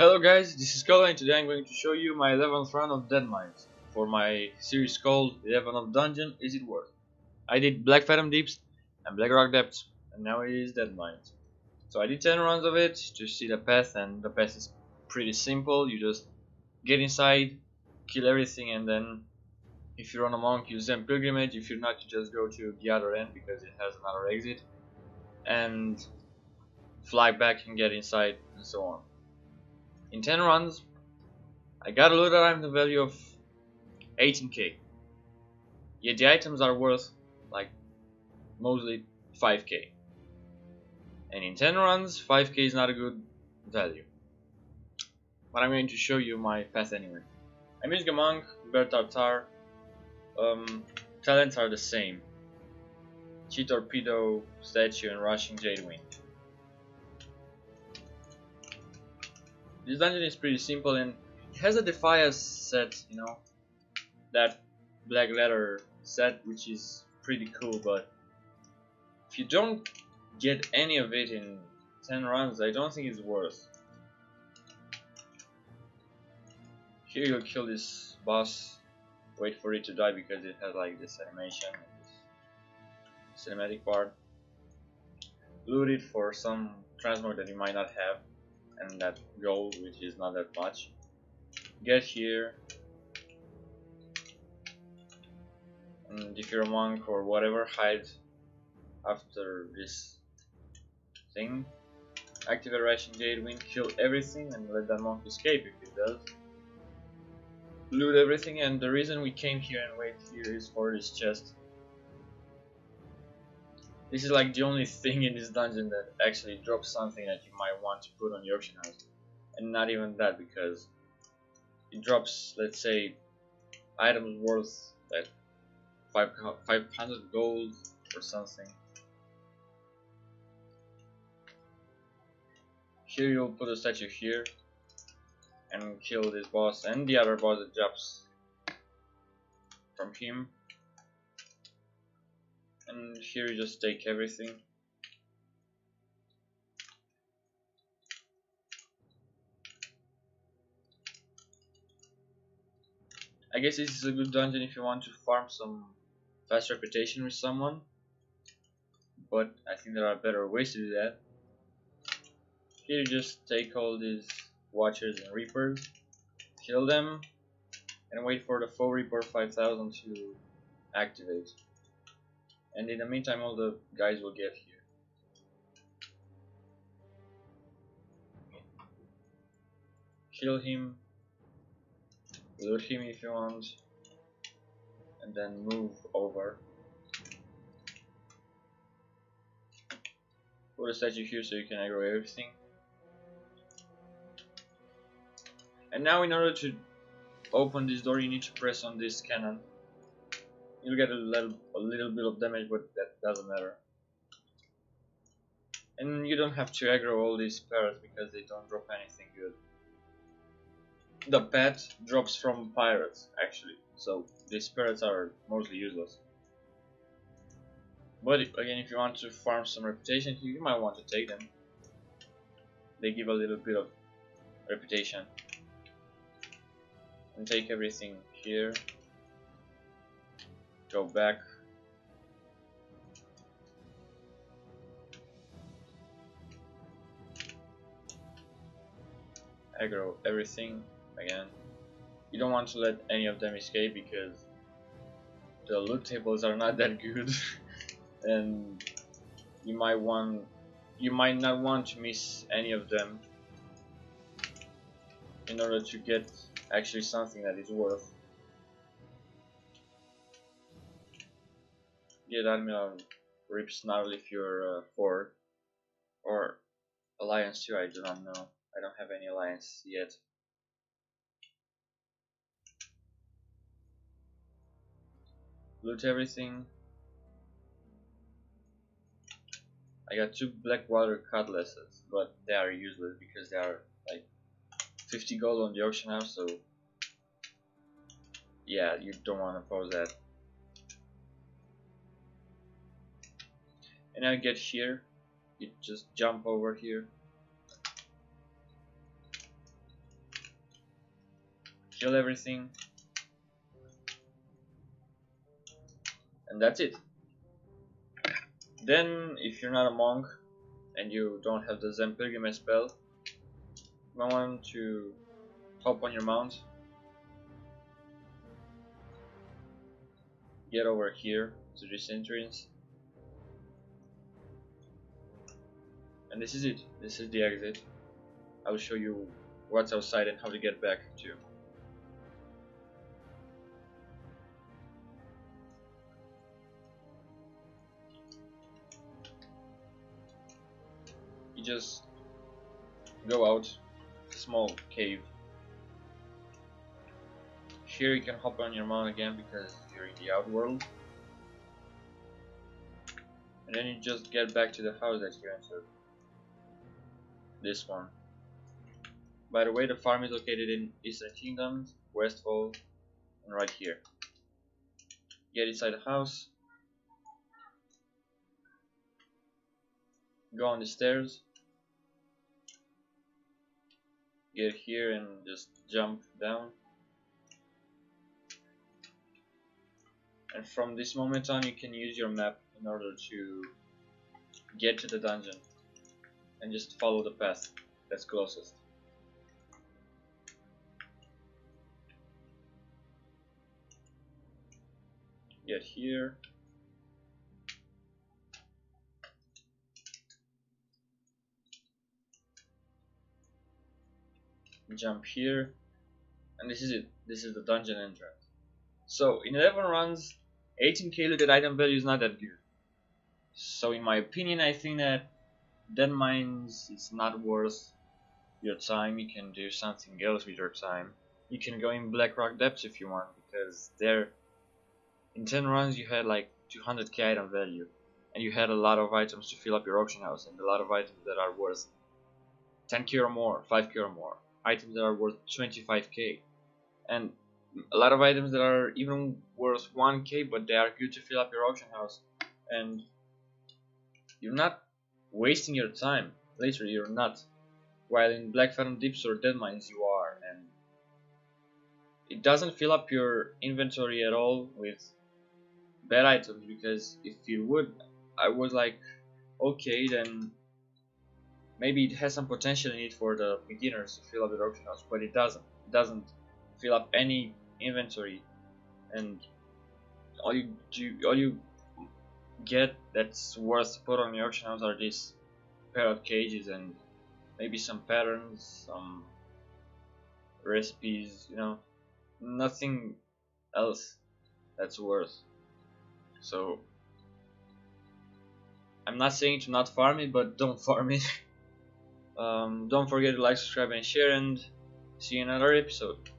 Hello guys, this is Kala and today I'm going to show you my 11th run of Deadmines for my series called 11 of Dungeon, Is It Worth? I did Blackfathom Deeps and Black Rock Depths and now it is Deadmines. So I did 10 runs of it to see the path, and the path is pretty simple. You just get inside, kill everything, and then if you're on a monk you Zen Pilgrimage, if you're not you just go to the other end because it has another exit and fly back and get inside and so on. In 10 runs, I got a loot item the value of 18k. Yet the items are worth like mostly 5k. And in 10 runs, 5k is not a good value. But I'm going to show you my path anyway. I'm using a monk, Bear Tartare. Talents are the same. Chi Torpedo, Statue, and Rushing Jade Wind. This dungeon is pretty simple and it has a Defias set, you know, that black leather set, which is pretty cool, but if you don't get any of it in 10 runs, I don't think it's worth. Here you'll kill this boss, wait for it to die because it has like this animation, this cinematic part. Loot it for some transmog that you might not have, and that gold, which is not that much. Get here, and if you're a monk or whatever, hide after this thing. Activate Rushing Jade Wind, kill everything and let that monk escape if it does. Loot everything, and the reason we came here and wait here is for this chest. This is like the only thing in this dungeon that actually drops something that you might want to put on your auction house. And not even that, because it drops, let's say, items worth like 500 gold or something. Here you'll put a statue here and kill this boss and the other boss that drops from him. And here you just take everything. I guess this is a good dungeon if you want to farm some fast reputation with someone, but I think there are better ways to do that. Here you just take all these Watchers and Reapers, kill them, and wait for the Foe Reaper 5000 to activate. And in the meantime, all the guys will get here. Kill him, loot him if you want, and then move over. Put a statue here so you can aggro everything. And now, in order to open this door, you need to press on this cannon. You'll get a little bit of damage, but that doesn't matter. And you don't have to aggro all these parrots because they don't drop anything good. The pet drops from pirates actually, so these parrots are mostly useless. But again, if you want to farm some reputation here, you might want to take them. They give a little bit of reputation. And take everything here. Go back, aggro everything again. You don't want to let any of them escape because the loot tables are not that good and you might not want to miss any of them in order to get actually something that is worth. Get Admiral Rip Snarl if you're forward, or Alliance 2, I do not know, I don't have any Alliance yet. Loot everything. I got two Blackwater cutlasses, but they are useless because they are like 50 gold on the auction house, so yeah, you don't want to pose that. And I get here, you just jump over here, kill everything. And that's it. Then, if you're not a monk and you don't have the Zen Pilgrimage spell, you might want to hop on your mount, get over here to this entrance, and this is it. This is the exit. I'll show you what's outside and how to get back to. You just go out, small cave. Here you can hop on your mount again because you're in the outworld. And then you just get back to the house that you entered. This one. By the way, the farm is located in Eastern Kingdoms, Westfall, and right here. Get inside the house. Go on the stairs. Get here and just jump down. And from this moment on you can use your map in order to get to the dungeon. And just follow the path that's closest. Get here. Jump here. And this is it. This is the dungeon entrance. So in 11 runs, 18k looted item value is not that good. So in my opinion, I think that Deadmines is not worth your time. You can do something else with your time. You can go in Black Rock Depths if you want, because there in 10 runs you had like 200k item value, and you had a lot of items to fill up your auction house, and a lot of items that are worth 10k or more, 5k or more, items that are worth 25k, and a lot of items that are even worth 1k, but they are good to fill up your auction house, and you're not wasting your time. Literally, you're not. While in Blackfathom Deeps or Deadmines, you are, and it doesn't fill up your inventory at all with bad items, because if it would, I was like, okay, then maybe it has some potential in it for the beginners to fill up their auction house, but it doesn't. It doesn't fill up any inventory, and all you get that's worth to put on your auction house are these pair of cages and maybe some patterns, some recipes, you know, nothing else that's worth. So I'm not saying to not farm it, but don't farm it. Don't forget to like, subscribe and share, and see you in another episode.